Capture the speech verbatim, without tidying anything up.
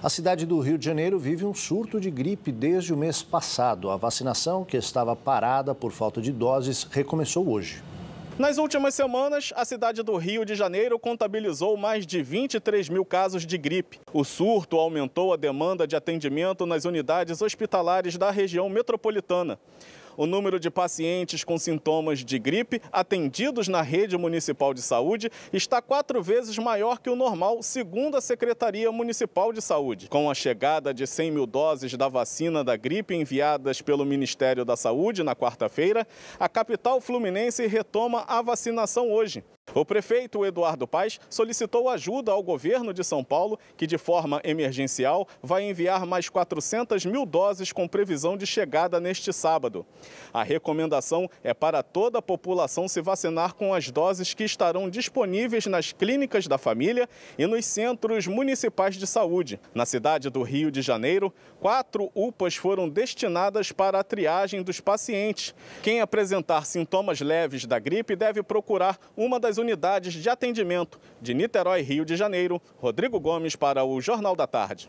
A cidade do Rio de Janeiro vive um surto de gripe desde o mês passado. A vacinação, que estava parada por falta de doses, recomeçou hoje. Nas últimas semanas, a cidade do Rio de Janeiro contabilizou mais de vinte e três mil casos de gripe. O surto aumentou a demanda de atendimento nas unidades hospitalares da região metropolitana. O número de pacientes com sintomas de gripe atendidos na rede municipal de saúde está quatro vezes maior que o normal, segundo a Secretaria Municipal de Saúde. Com a chegada de cem mil doses da vacina da gripe enviadas pelo Ministério da Saúde na quarta-feira, a capital fluminense retoma a vacinação hoje. O prefeito Eduardo Paes solicitou ajuda ao governo de São Paulo, que de forma emergencial vai enviar mais quatrocentas mil doses com previsão de chegada neste sábado. A recomendação é para toda a população se vacinar com as doses que estarão disponíveis nas clínicas da família e nos centros municipais de saúde. Na cidade do Rio de Janeiro, quatro U P As foram destinadas para a triagem dos pacientes. Quem apresentar sintomas leves da gripe deve procurar uma das unidades de atendimento. De Niterói, Rio de Janeiro, Rodrigo Gomes para o Jornal da Tarde.